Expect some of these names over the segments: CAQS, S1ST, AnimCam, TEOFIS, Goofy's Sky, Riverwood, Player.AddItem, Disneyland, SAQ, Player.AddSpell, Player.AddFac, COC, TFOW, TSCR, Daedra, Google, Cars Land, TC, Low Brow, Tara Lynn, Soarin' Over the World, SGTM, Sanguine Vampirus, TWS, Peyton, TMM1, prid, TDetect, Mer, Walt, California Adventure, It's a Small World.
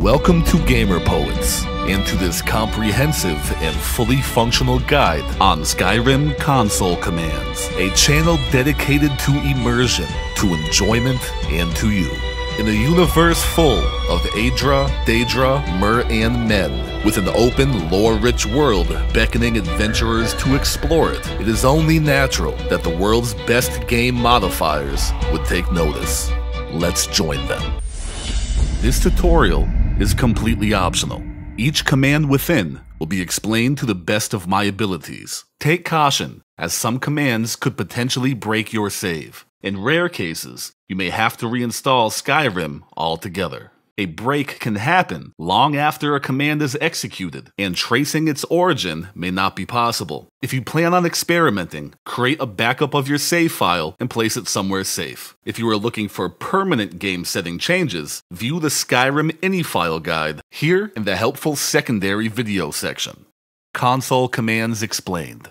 Welcome to Gamer Poets, and to this comprehensive and fully functional guide on Skyrim console commands, a channel dedicated to immersion, to enjoyment, and to you. In a universe full of Aedra, Daedra, Mer, and Men, with an open, lore-rich world beckoning adventurers to explore it, it is only natural that the world's best game modifiers would take notice. Let's join them. This tutorial is completely optional. Each command within will be explained to the best of my abilities. Take caution, as some commands could potentially break your save. In rare cases, you may have to reinstall Skyrim altogether. A break can happen long after a command is executed, and tracing its origin may not be possible. If you plan on experimenting, create a backup of your save file and place it somewhere safe. If you are looking for permanent game setting changes, view the Skyrim Ini-File guide here in the helpful secondary video section. Console commands explained.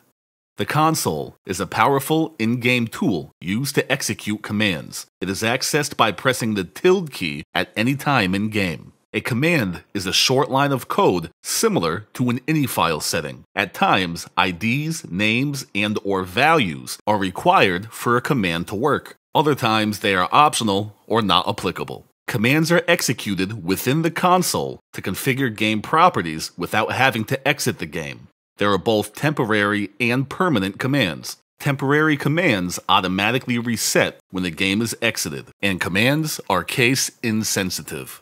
The console is a powerful in-game tool used to execute commands. It is accessed by pressing the tilde key at any time in-game. A command is a short line of code similar to an ini-file setting. At times, IDs, names, and/or values are required for a command to work. Other times, they are optional or not applicable. Commands are executed within the console to configure game properties without having to exit the game. There are both temporary and permanent commands. Temporary commands automatically reset when the game is exited, and commands are case insensitive.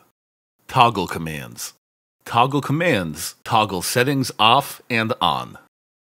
Toggle commands. Toggle commands toggle settings off and on.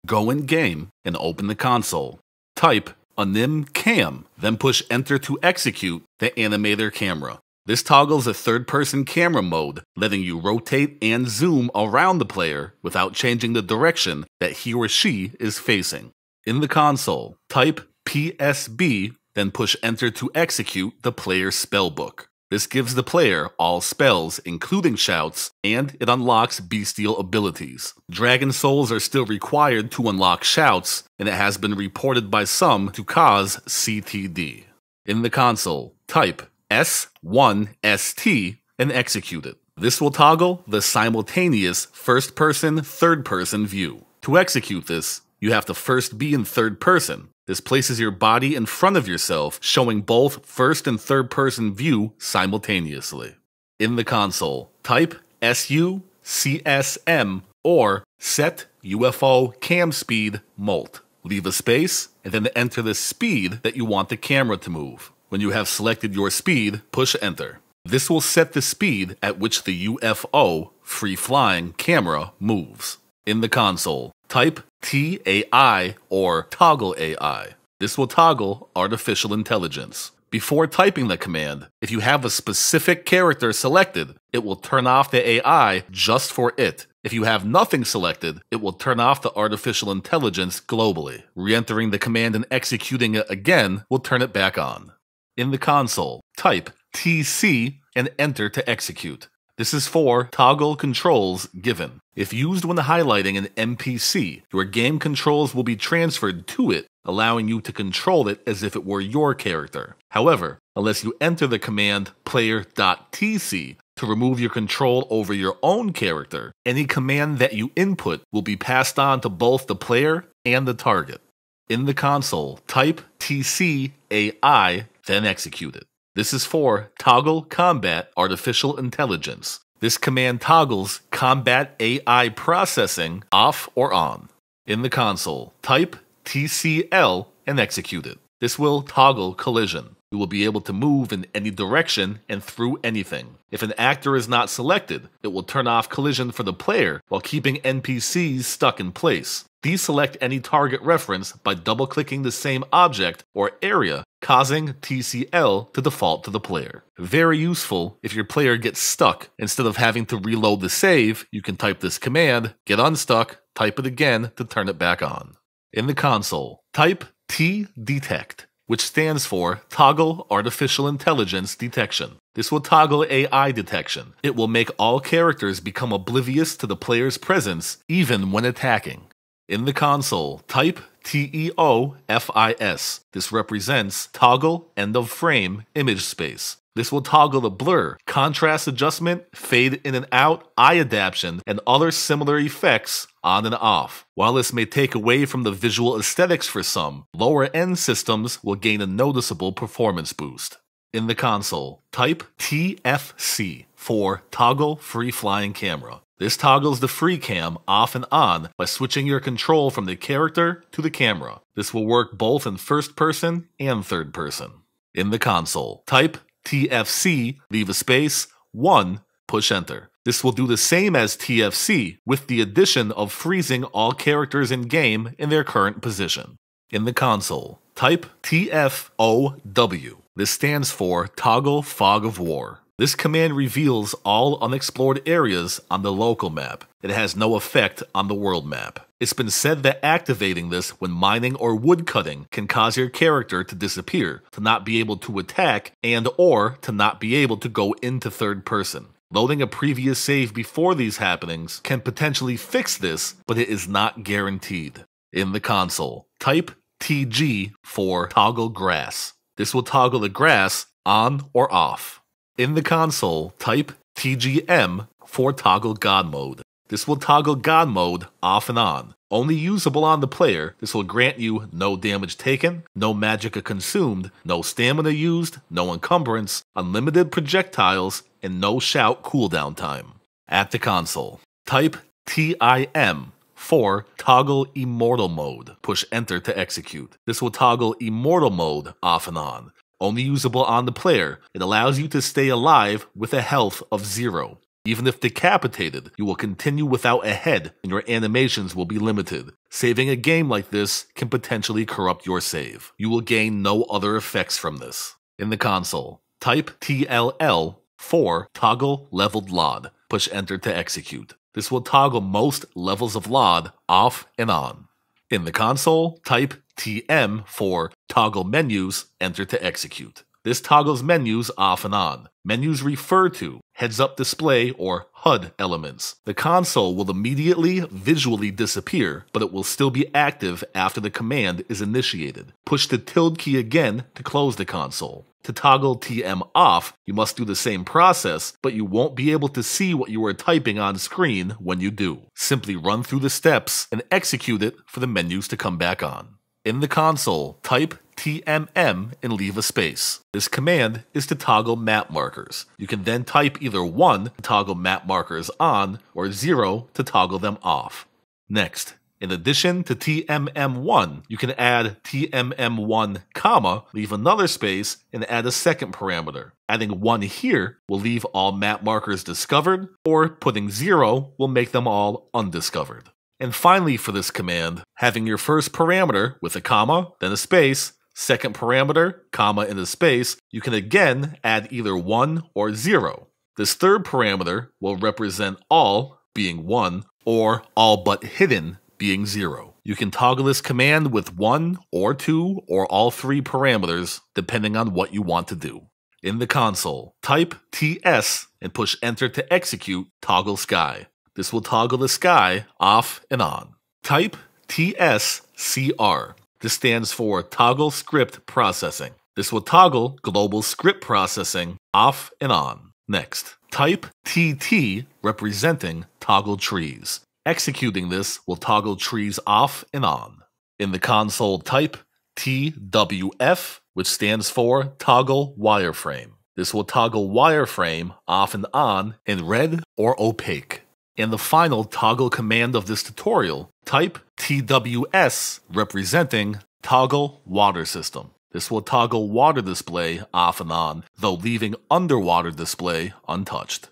Go in game and open the console. Type AnimCam, then push enter to execute the animator camera. This toggles a third-person camera mode, letting you rotate and zoom around the player without changing the direction that he or she is facing. In the console, type PSB, then push enter to execute the player's spellbook. This gives the player all spells, including shouts, and it unlocks bestial abilities. Dragon souls are still required to unlock shouts, and it has been reported by some to cause CTD. In the console, type S1ST and execute it. This will toggle the simultaneous first-person, third-person view. To execute this, you have to first be in third person. This places your body in front of yourself, showing both first and third-person view simultaneously. In the console, type SUCSM or set UFO cam speed molt. Leave a space and then enter the speed that you want the camera to move. When you have selected your speed, push enter. This will set the speed at which the UFO, free-flying camera, moves. In the console, type TAI or toggle AI. This will toggle artificial intelligence. Before typing the command, if you have a specific character selected, it will turn off the AI just for it. If you have nothing selected, it will turn off the artificial intelligence globally. Re-entering the command and executing it again will turn it back on. In the console, type TC and enter to execute. This is for toggle controls given. If used when highlighting an NPC, your game controls will be transferred to it, allowing you to control it as if it were your character. However, unless you enter the command player.tc to remove your control over your own character, any command that you input will be passed on to both the player and the target. In the console, type TCAI, then execute it. This is for Toggle Combat Artificial Intelligence. This command toggles Combat AI Processing off or on. In the console, type TCL and execute it. This will toggle collision. You will be able to move in any direction and through anything. If an actor is not selected, it will turn off collision for the player while keeping NPCs stuck in place. Deselect any target reference by double-clicking the same object or area, causing TCL to default to the player. Very useful if your player gets stuck. Instead of having to reload the save, you can type this command, get unstuck, type it again to turn it back on. In the console, type TDetect, which stands for Toggle Artificial Intelligence Detection. This will toggle AI detection. It will make all characters become oblivious to the player's presence, even when attacking. In the console, type TEOFIS. This represents Toggle End of Frame Image Space. This will toggle the blur, contrast adjustment, fade in and out, eye adaptation, and other similar effects on and off. While this may take away from the visual aesthetics for some, lower-end systems will gain a noticeable performance boost. In the console, type TFC for Toggle Free Flying Camera. This toggles the free cam off and on by switching your control from the character to the camera. This will work both in first person and third person. In the console, type TFC, leave a space, 1, push enter. This will do the same as TFC with the addition of freezing all characters in game in their current position. In the console, type TFOW. This stands for Toggle Fog of War. This command reveals all unexplored areas on the local map. It has no effect on the world map. It's been said that activating this when mining or woodcutting can cause your character to disappear, to not be able to attack, and or to not be able to go into third person. Loading a previous save before these happenings can potentially fix this, but it is not guaranteed. In the console, type TG for toggle grass. This will toggle the grass on or off. In the console, type TGM for toggle God mode. This will toggle God mode off and on. Only usable on the player, this will grant you no damage taken, no magicka consumed, no stamina used, no encumbrance, unlimited projectiles, and no shout cooldown time. At the console, type TIM for toggle immortal mode. Push enter to execute. This will toggle immortal mode off and on. Only usable on the player, it allows you to stay alive with a health of 0. Even if decapitated, you will continue without a head and your animations will be limited. Saving a game like this can potentially corrupt your save. You will gain no other effects from this. In the console, type TLL for toggle leveled LOD. Push enter to execute. This will toggle most levels of LOD off and on. In the console, type TM for toggle menus, enter to execute. This toggles menus off and on. Menus refer to heads-up display or HUD elements. The console will immediately visually disappear, but it will still be active after the command is initiated. Push the tilde key again to close the console. To toggle TM off, you must do the same process, but you won't be able to see what you are typing on screen when you do. Simply run through the steps and execute it for the menus to come back on. In the console, type TMM and leave a space. This command is to toggle map markers. You can then type either 1 to toggle map markers on or 0 to toggle them off. Next, in addition to TMM1, you can add TMM1, comma, leave another space, and add a second parameter. Adding 1 here will leave all map markers discovered, or putting 0 will make them all undiscovered. And finally for this command, having your first parameter with a comma, then a space, second parameter, comma, and a space, you can again add either 1 or 0. This third parameter will represent all being 1 or all but hidden being 0. You can toggle this command with 1 or 2 or all 3 parameters depending on what you want to do. In the console, type TS and push enter to execute toggle sky. This will toggle the sky off and on. Type TSCR. This stands for Toggle Script Processing. This will toggle Global Script Processing off and on. Next, type TT representing Toggle Trees. Executing this will toggle trees off and on. In the console, type TWF, which stands for Toggle Wireframe. This will toggle wireframe off and on in red or opaque. And the final toggle command of this tutorial, type TWS representing toggle water system. This will toggle water display off and on, though leaving underwater display untouched.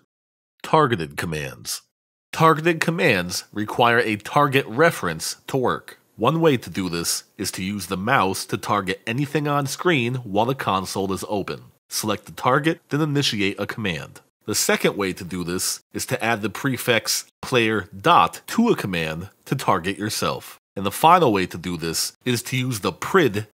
Targeted commands. Targeted commands require a target reference to work. One way to do this is to use the mouse to target anything on screen while the console is open. Select the target, then initiate a command. The second way to do this is to add the prefix player dot to a command to target yourself. And the final way to do this is to use the PRID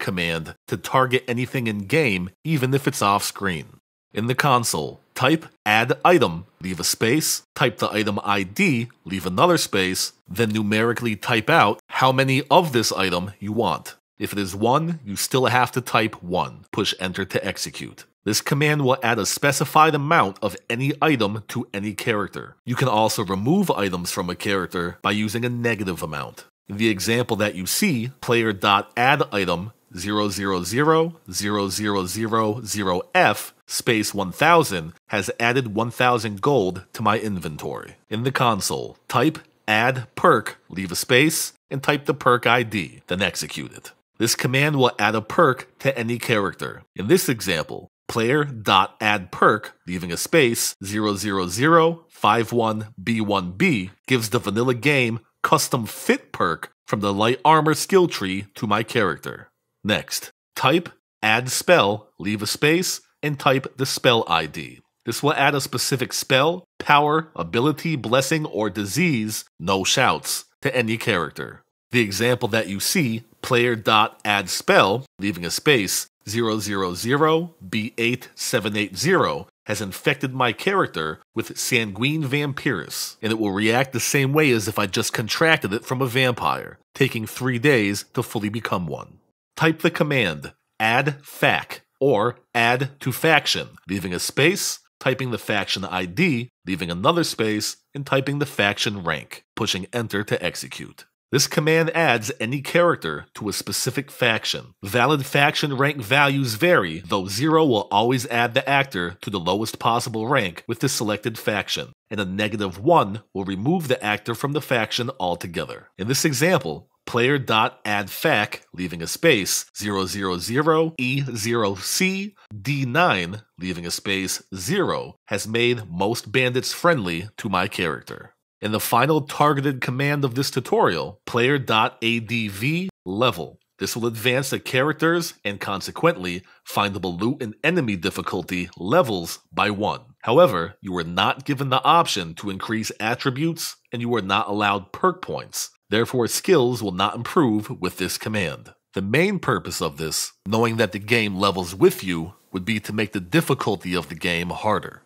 command to target anything in game, even if it's off screen. In the console, type add item, leave a space, type the item ID, leave another space, then numerically type out how many of this item you want. If it is 1, you still have to type 1. Push enter to execute. This command will add a specified amount of any item to any character. You can also remove items from a character by using a negative amount. In the example that you see, player.addItem 0000000F space 1000 has added 1000 gold to my inventory. In the console, type add perk, leave a space, and type the perk ID, then execute it. This command will add a perk to any character. In this example, player.addPerk, leaving a space, 00051B1B gives the vanilla game custom fit perk from the light armor skill tree to my character. Next, type add spell, leave a space, and type the spell ID. This will add a specific spell, power, ability, blessing, or disease, no shouts, to any character. The example that you see, player.addSpell, leaving a space, 000B8780, has infected my character with Sanguine Vampirus, and it will react the same way as if I just contracted it from a vampire, taking 3 days to fully become one. Type the command, add fac, or add to faction, leaving a space, typing the faction ID, leaving another space, and typing the faction rank, pushing enter to execute. This command adds any character to a specific faction. Valid faction rank values vary, though 0 will always add the actor to the lowest possible rank with the selected faction, and a negative 1 will remove the actor from the faction altogether. In this example, player.addFac, leaving a space, 000E0CD9, leaving a space, 0, has made most bandits friendly to my character. In the final targeted command of this tutorial, player.adv level. This will advance the characters and consequently findable loot and enemy difficulty levels by 1. However, you are not given the option to increase attributes and you are not allowed perk points. Therefore, skills will not improve with this command. The main purpose of this, knowing that the game levels with you, would be to make the difficulty of the game harder.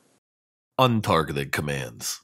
Untargeted commands.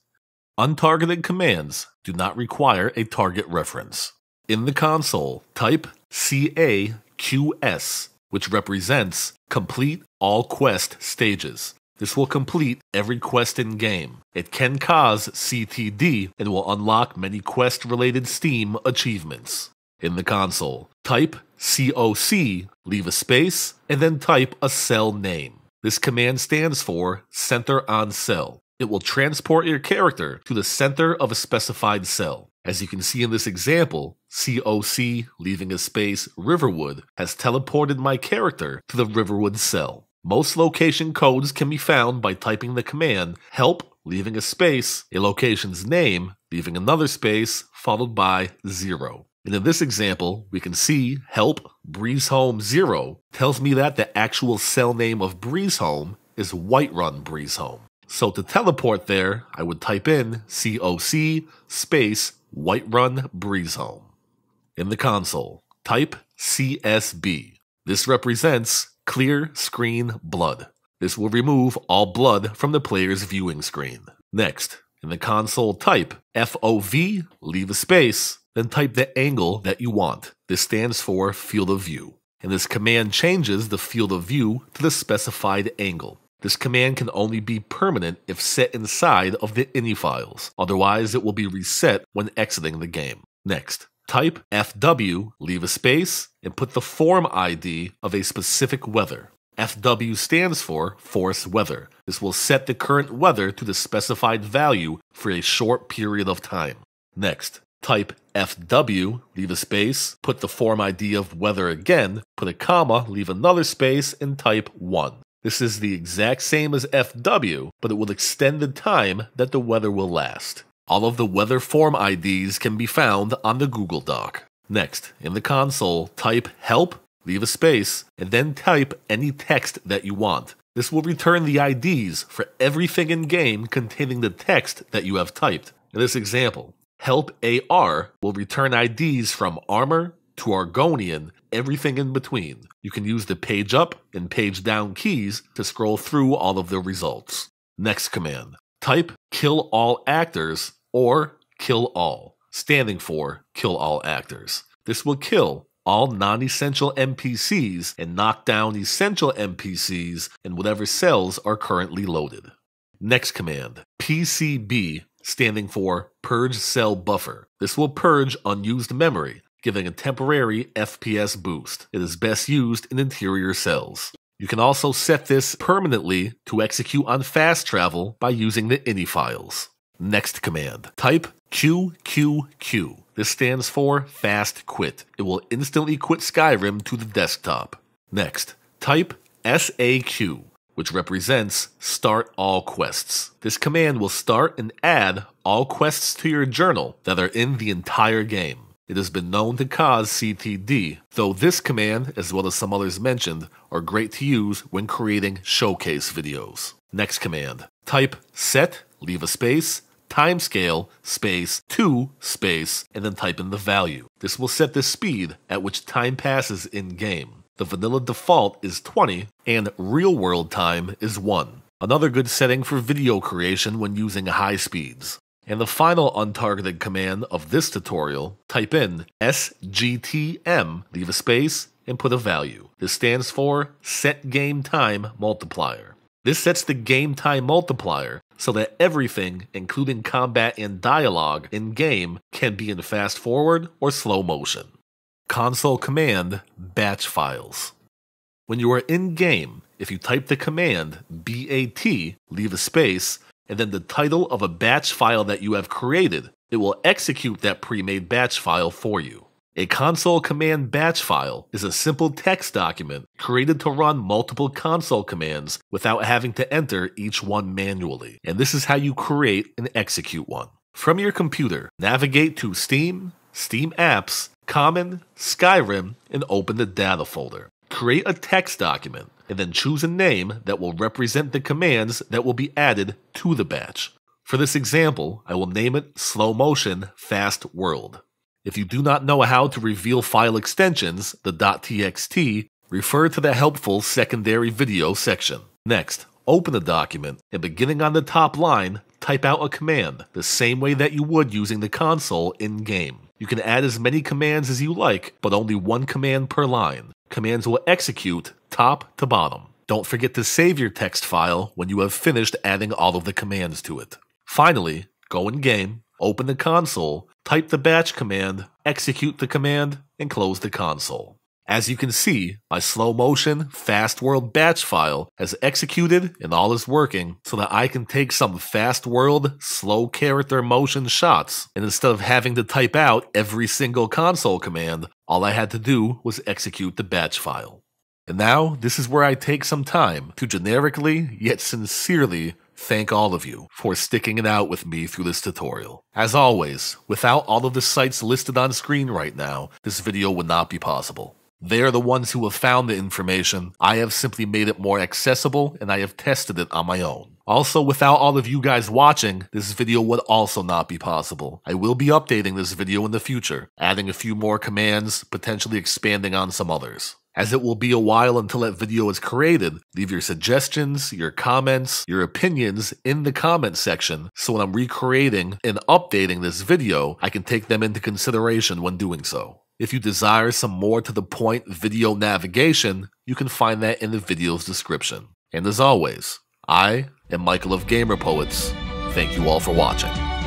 Untargeted commands do not require a target reference. In the console, type CAQS, which represents Complete All Quest Stages. This will complete every quest in-game. It can cause CTD and will unlock many quest-related Steam achievements. In the console, type COC, leave a space, and then type a cell name. This command stands for Center on Cell. It will transport your character to the center of a specified cell. As you can see in this example, COC, leaving a space, Riverwood, has teleported my character to the Riverwood cell. Most location codes can be found by typing the command help, leaving a space, a location's name, leaving another space, followed by 0. And in this example, we can see help, BreezeHome 0, tells me that the actual cell name of BreezeHome is Whiterun BreezeHome. So to teleport there, I would type in COC space Whiterun BreezeHome. In the console, type CSB. This represents Clear Screen Blood. This will remove all blood from the player's viewing screen. Next, in the console, type FOV, leave a space, then type the angle that you want. This stands for Field of View, and this command changes the field of view to the specified angle. This command can only be permanent if set inside of the ini files, otherwise it will be reset when exiting the game. Next, type FW, leave a space, and put the form ID of a specific weather. FW stands for Force Weather. This will set the current weather to the specified value for a short period of time. Next, type FW, leave a space, put the form ID of weather again, put a comma, leave another space, and type 1. This is the exact same as FW, but it will extend the time that the weather will last. All of the weather form IDs can be found on the Google Doc. Next, in the console, type help, leave a space, and then type any text that you want. This will return the IDs for everything in-game containing the text that you have typed. In this example, help AR will return IDs from armor to Argonian, everything in between. You can use the page up and page down keys to scroll through all of the results. Next command, type KillAllActors or KillAll, standing for KillAllActors. This will kill all non-essential NPCs and knock down essential NPCs in whatever cells are currently loaded. Next command, PCB, standing for Purge Cell Buffer. This will purge unused memory, giving a temporary FPS boost. It is best used in interior cells. You can also set this permanently to execute on fast travel by using the ini files. Next command, type QQQ. This stands for Fast Quit. It will instantly quit Skyrim to the desktop. Next, type SAQ, which represents Start All Quests. This command will start and add all quests to your journal that are in the entire game. It has been known to cause CTD, though this command, as well as some others mentioned, are great to use when creating showcase videos. Next command, type set, leave a space, timescale, space, 2, space, and then type in the value. This will set the speed at which time passes in-game. The vanilla default is 20, and real-world time is 1. Another good setting for video creation when using high speeds. And the final untargeted command of this tutorial, type in SGTM, leave a space, and put a value. This stands for Set Game Time Multiplier. This sets the game time multiplier so that everything, including combat and dialogue in game, can be in fast forward or slow motion. Console command, batch files. When you are in game, if you type the command BAT, leave a space, and then the title of a batch file that you have created, it will execute that pre-made batch file for you. A console command batch file is a simple text document created to run multiple console commands without having to enter each one manually. And this is how you create and execute one. From your computer, navigate to Steam, Steam Apps, Common, Skyrim, and open the data folder. Create a text document, and then choose a name that will represent the commands that will be added to the batch. For this example, I will name it Slow Motion Fast World. If you do not know how to reveal file extensions, the .txt, refer to the helpful secondary video section. Next, open the document, and beginning on the top line, type out a command, the same way that you would using the console in-game. You can add as many commands as you like, but only one command per line. Commands will execute top to bottom. Don't forget to save your text file when you have finished adding all of the commands to it. Finally, go in game, open the console, type the batch command, execute the command, and close the console. As you can see, my slow motion, fast world batch file has executed and all is working so that I can take some fast world, slow character motion shots, and instead of having to type out every single console command, all I had to do was execute the batch file. And now, this is where I take some time to generically, yet sincerely, thank all of you for sticking it out with me through this tutorial. As always, without all of the sites listed on screen right now, this video would not be possible. They are the ones who have found the information. I have simply made it more accessible, and I have tested it on my own. Also, without all of you guys watching, this video would also not be possible. I will be updating this video in the future, adding a few more commands, potentially expanding on some others. As it will be a while until that video is created, leave your suggestions, your comments, your opinions in the comment section so when I'm recreating and updating this video, I can take them into consideration when doing so. If you desire some more to the point video navigation, you can find that in the video's description. And as always, I am Michael of Gamer Poets. Thank you all for watching.